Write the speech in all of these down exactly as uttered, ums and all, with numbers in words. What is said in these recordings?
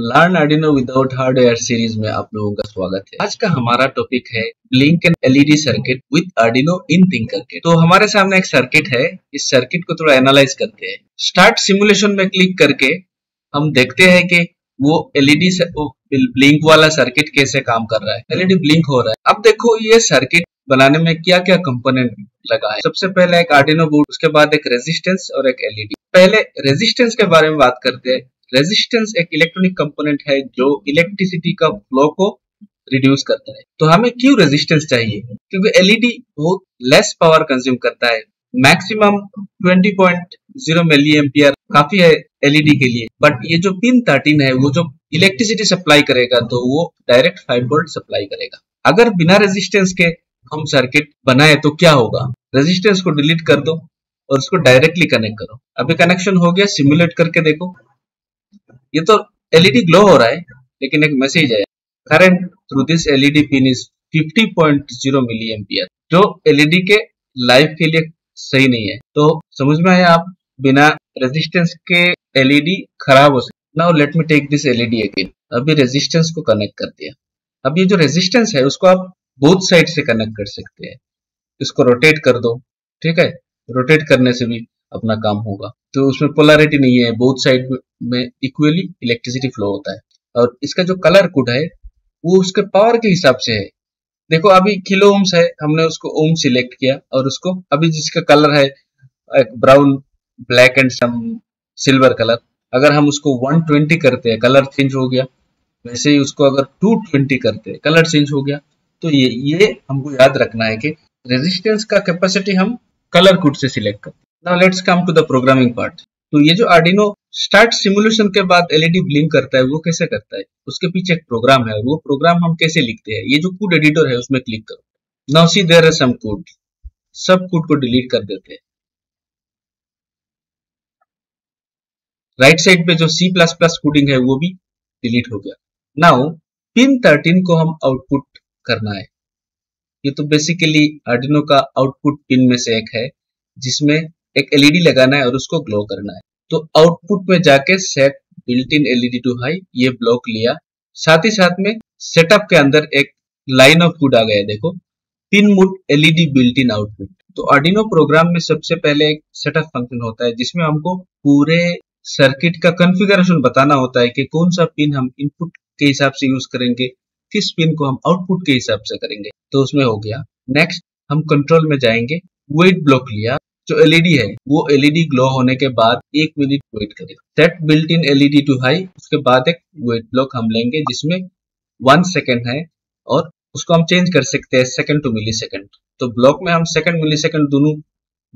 Learn Arduino without hardware series में आप लोगों का स्वागत है। आज का हमारा टॉपिक है blink and LED circuit with Arduino in Tinkercad। तो हमारे सामने एक सर्किट है, इस सर्किट को थोड़ा एनालाइज करते हैं। स्टार्ट सिमुलेशन में क्लिक करके हम देखते हैं कि वो एलईडी ब्लिंक वाला सर्किट कैसे काम कर रहा है, एलईडी ब्लिंक हो रहा है। अब देखो ये सर्किट बनाने में क्या क्या कंपोनेंट लगा है। सबसे पहले एक Arduino बोर्ड, उसके बाद एक रेजिस्टेंस और एक एलईडी। पहले रेजिस्टेंस के बारे में बात करते हैं। रेजिस्टेंस एक इलेक्ट्रॉनिक कंपोनेंट है जो इलेक्ट्रिसिटी का फ्लो को रिड्यूस करता है। तो हमें क्यों रेजिस्टेंस चाहिए? क्योंकि एलईडी बहुत लेस पावर कंज्यूम करता है, maximum twenty point zero milli ampere काफी है एलईडी के लिए। बट ये जो पिन थर्टीन है वो जो इलेक्ट्रिसिटी सप्लाई करेगा तो वो डायरेक्ट फाइव वोल्ट सप्लाई करेगा। अगर बिना रेजिस्टेंस के हम सर्किट बनाए तो क्या होगा? रेजिस्टेंस को डिलीट कर दो और उसको डायरेक्टली कनेक्ट करो। अभी कनेक्शन हो गया, सिमुलेट करके देखो, ये तो एलईडी ग्लो हो रहा है, लेकिन एक मैसेज है, current through this LED pin is fifty point zero milli ampere, जो एलईडी के लाइफ के लिए सही नहीं है। तो समझ में आया आप, बिना रेजिस्टेंस के एलईडी खराब हो सकती। Now let me take this LED again. अभी रेजिस्टेंस को कनेक्ट कर दिया। अब ये जो रेजिस्टेंस है उसको आप बोथ साइड से कनेक्ट कर सकते हैं। इसको रोटेट कर दो, ठीक है, रोटेट करने से भी अपना काम होगा। तो उसमें पोलैरिटी नहीं है, बोथ साइड में इक्वली इलेक्ट्रिसिटी फ्लो होता है। और इसका जो कलर कोड है वो उसके पावर के हिसाब से है। देखो अभी किलो ओम्स है, हमने उसको ओम सिलेक्ट किया और उसको अभी जिसका कलर है एक brown, black and some silver colour, अगर हम उसको वन ट्वेंटी करते हैं कलर चेंज हो गया। वैसे ही उसको अगर टू ट्वेंटी करते हैं कलर चेंज हो गया। तो ये ये हमको याद रखना है कि रेजिस्टेंस का कैपेसिटी हम कलर कोड से सिलेक्ट करते हैं। Now let's come to the programming part. तो ये जो Arduino स्टार्ट सिमुलेशन के बाद एलईडी ब्लिंक करता है वो कैसे करता है, उसके पीछे एक प्रोग्राम है। वो प्रोग्राम हम कैसे लिखते हैं, ये जो कोड एडिटर है उसमें क्लिक करो। Now see there are some code. सब कोड को डिलीट कर देते हैं। राइट साइड पे जो सी प्लस प्लस कोडिंग है वो भी डिलीट हो गया। नाउ पिन थर्टीन को हम आउटपुट करना है। ये तो बेसिकली Arduino का आउटपुट पिन में से एक है जिसमें एक एलईडी लगाना है और उसको ग्लो करना है। तो आउटपुट में जाके set built in LED to high, ये ब्लॉक लिया। साथ ही साथ में सेटअप के अंदर एक लाइन ऑफ कोड आ गया। देखो pin mode LED built in output. तो Arduino प्रोग्राम में सबसे पहले एक सेटअप फंक्शन होता है जिसमें हमको पूरे सर्किट का कॉन्फ़िगरेशन बताना होता है कि कौन सा पिन हम इनपुट के हिसाब से यूज करेंगे, किस पिन को हम आउटपुट के हिसाब से करेंगे। तो उसमें हो गया। नेक्स्ट हम कंट्रोल में जाएंगे, वेट ब्लॉक लिया। जो एलईडी है वो एलईडी ग्लो होने के बाद एक मिनट वेट करेगा। Set built in LED to high, उसके बाद एक वेट ब्लॉक हम लेंगे जिसमें वन सेकेंड है और उसको हम चेंज कर सकते हैं सेकेंड टू मिली सेकेंड। तो ब्लॉक में हम सेकेंड मिली सेकेंड दोनों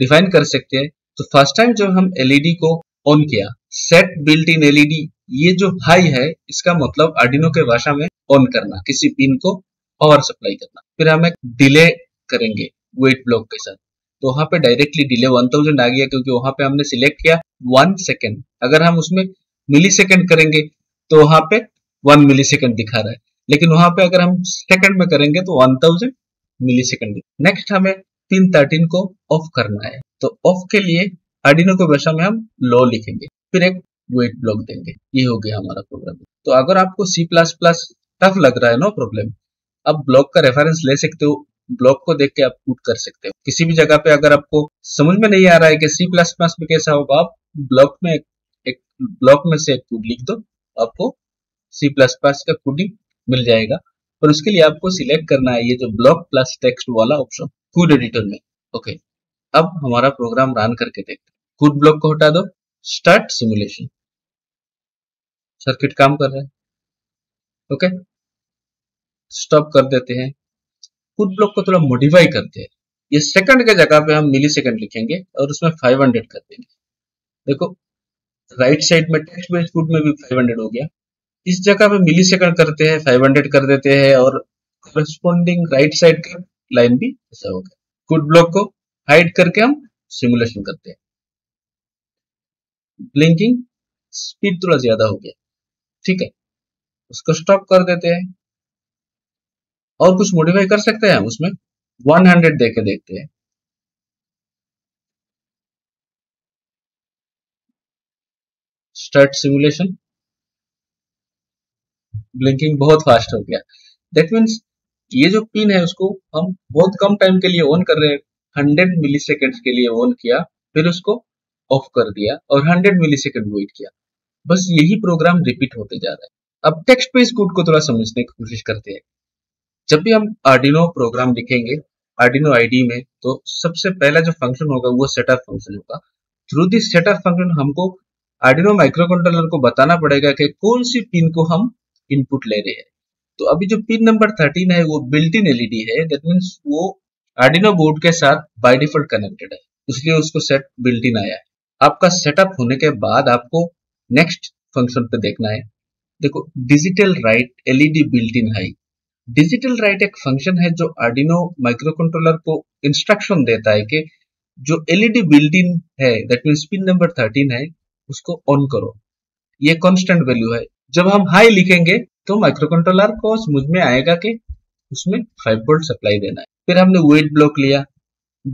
डिफाइन कर सकते हैं। तो फर्स्ट टाइम जब हम एलईडी को ऑन किया, सेट बिल्ट इन एलईडी, ये जो हाई है इसका मतलब Arduino के भाषा में ऑन करना, किसी पिन को पावर सप्लाई करना। फिर हम एक डिले करेंगे वेट ब्लॉक के साथ। तो वहां पे डायरेक्टली डिले वन थाउज़ेंड आ गया क्योंकि वहां पे हमने सिलेक्ट किया वन सेकेंड। अगर हम उसमें मिली सेकेंड करेंगे तो वहां पे वन मिली सेकेंड दिखा रहा है, लेकिन वहां पे अगर हम सेकेंड में करेंगे तो one thousand millisecond. Next हमें पिन थर्टीन को ऑफ करना है। तो ऑफ के लिए Arduino की भाषा में हम लो लिखेंगे, फिर एक वेट ब्लॉक देंगे। ये हो गया हमारा प्रोग्राम। तो अगर आपको सी प्लस प्लस टफ लग रहा है, नो प्रॉब्लम, आप ब्लॉक का रेफरेंस ले सकते हो, ब्लॉक को देख के आप कोड कर सकते हो किसी भी जगह पे। अगर आपको समझ में नहीं आ रहा है कि सी प्लस प्लस में कैसा होगा, आप ब्लॉक में एक, एक ब्लॉक में से एक कोड लिख दो, आपको सी प्लस प्लस का कोडिंग मिल जाएगा। और उसके लिए आपको सिलेक्ट करना है ये जो ब्लॉक प्लस टेक्स्ट वाला ऑप्शन कोड एडिटर में। ओके, अब हमारा प्रोग्राम रन करके देखते हैं। कोड ब्लॉक को हटा दो, स्टार्ट सिमुलेशन, सर्किट काम कर रहा है। ओके, स्टॉप कर देते हैं। कोड ब्लॉक को थोड़ा मॉडिफाई करते हैं। ये सेकंड के जगह पे हम मिली सेकंड लिखेंगे और उसमें फाइव हंड्रेड कर देंगे। देखो राइट साइड में टेक्स्ट बेस्ड कोड में भी फाइव हंड्रेड हो गया। इस जगह पे मिली सेकंड करते हैं, फाइव हंड्रेड कर देते हैं और करस्पॉन्डिंग राइट साइड का लाइन भी ऐसा हो गया। कोड ब्लॉक को हाइड करके हम सिमुलेशन करते हैं। ब्लिंकिंग स्पीड थोड़ा ज्यादा हो गया, ठीक है, उसको स्टॉप कर देते हैं। और कुछ मॉडिफाई कर सकते हैं उसमें, वन हंड्रेड देके देखते हैं। स्टार्ट सिमुलेशन, ब्लिंकिंग बहुत फास्ट हो गया। दैट मीन्स ये जो पिन है उसको हम बहुत कम टाइम के लिए ऑन कर रहे हैं, हंड्रेड मिली सेकेंड्स के लिए ऑन किया, फिर उसको ऑफ कर दिया और हंड्रेड मिली सेकेंड वेट किया। बस यही प्रोग्राम रिपीट होते जा रहा है। अब टेक्स्ट पे इस कोड को थोड़ा समझने की कोशिश करते हैं। जब भी हम आर्डिनो प्रोग्राम लिखेंगे आर्डिनो आईडी में, तो सबसे पहला जो फंक्शन होगा वो सेटअप फंक्शन होगा। थ्रू दिस सेटअप फंक्शन हमको आर्डिनो माइक्रो कंट्रोलर को बताना पड़ेगा कि कौन सी पिन को हम इनपुट ले रहे हैं। तो अभी जो पिन नंबर थर्टीन है वो बिल्ट इन एलईडी है, दैट मीन्स वो आर्डिनो बोर्ड के साथ बाय डिफॉल्ट कनेक्टेड है, इसलिए उसको सेट बिल्ट इन आया है। आपका सेटअप होने के बाद आपको नेक्स्ट फंक्शन पे देखना है। देखो, digital write LED built in high. Digital write एक फंक्शन है जो आर्डिनो माइक्रो कंट्रोलर को इंस्ट्रक्शन देता है कि जो एलईडी बिल्ट इन है that means pin number thirteen है उसको ऑन करो। ये कांस्टेंट वैल्यू है। जब हम हाई लिखेंगे तो माइक्रो कंट्रोलर को समझ में आएगा कि उसमें फाइव वोल्ट सप्लाई देना है। फिर हमने वेट ब्लॉक लिया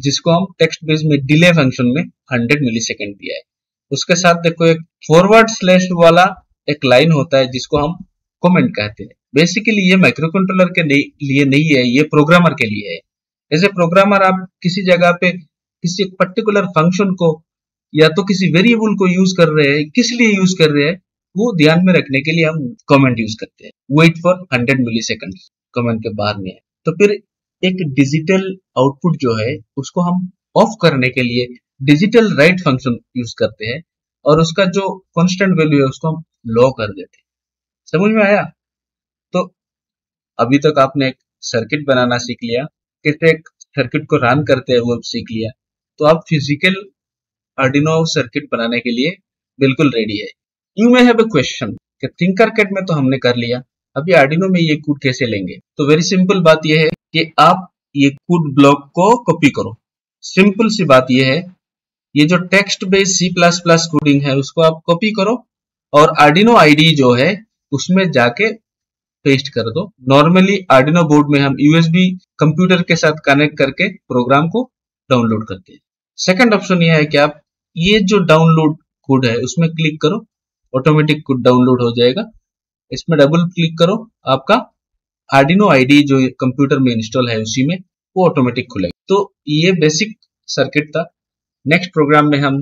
जिसको हम टेक्स्ट बेस में डिले फंक्शन में हंड्रेड मिली सेकेंड दिया है। उसके साथ देखो एक फॉरवर्ड स्लैश वाला एक लाइन होता है जिसको हम कमेंट कहते हैं। बेसिकली ये माइक्रो कंट्रोलर के लिए नहीं है, ये प्रोग्रामर के लिए है। एज ए प्रोग्रामर आप किसी जगह पे किसी एक पर्टिकुलर फंक्शन को या तो किसी वेरिएबल को यूज कर रहे हैं, किस लिए यूज कर रहे हैं वो ध्यान में रखने के लिए हम कमेंट यूज करते हैं। Wait for hundred millisecond comment के बाद में है। तो फिर एक डिजिटल आउटपुट जो है उसको हम ऑफ करने के लिए डिजिटल राइट फंक्शन यूज करते हैं और उसका जो कॉन्स्टेंट वैल्यू है उसको हम लो कर देते हैं। समझ में आया? तो अभी तक आपने एक सर्किट बनाना सीख लिया, कैसे एक सर्किट को रन करते हैं वो सीख लिया, तो आप फिजिकल आर्डिनो सर्किट बनाने के लिए बिल्कुल रेडी है। You may have a question कि थिंकरकैड में तो हमने कर लिया, अभी आर्डिनो में ये कोड कैसे लेंगे? तो वेरी सिंपल बात यह है कि आप ये कोड ब्लॉक को कॉपी करो। सिंपल सी बात यह है, ये जो text based C plus plus coding है उसको आप कॉपी करो और आर्डिनो आईडी जो है उसमें जाके पेस्ट कर दो। नॉर्मली आर्डिनो बोर्ड में हम यूएसबी कंप्यूटर के साथ कनेक्ट करके प्रोग्राम को डाउनलोड करते हैं। सेकंड ऑप्शन यह है कि आप ये जो डाउनलोड कोड है उसमें क्लिक करो, ऑटोमेटिक कोड डाउनलोड हो जाएगा। इसमें डबल क्लिक करो, आपका आर्डिनो आईडी जो कंप्यूटर में इंस्टॉल है उसी में वो ऑटोमेटिक खुलेगा। तो ये बेसिक सर्किट था। नेक्स्ट प्रोग्राम में हम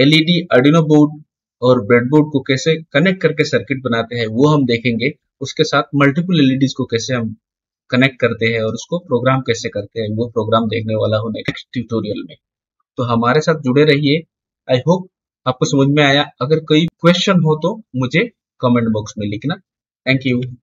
एलईडी, आर्डिनो बोर्ड और ब्रेडबोर्ड को कैसे कनेक्ट करके सर्किट बनाते हैं वो हम देखेंगे। उसके साथ मल्टीपल एलईडीज को कैसे हम कनेक्ट करते हैं और उसको प्रोग्राम कैसे करते हैं वो प्रोग्राम देखने वाला हूं नेक्स्ट ट्यूटोरियल में। तो हमारे साथ जुड़े रहिए। आई होप आपको समझ में आया। अगर कोई क्वेश्चन हो तो मुझे कमेंट बॉक्स में लिखना। Thank you.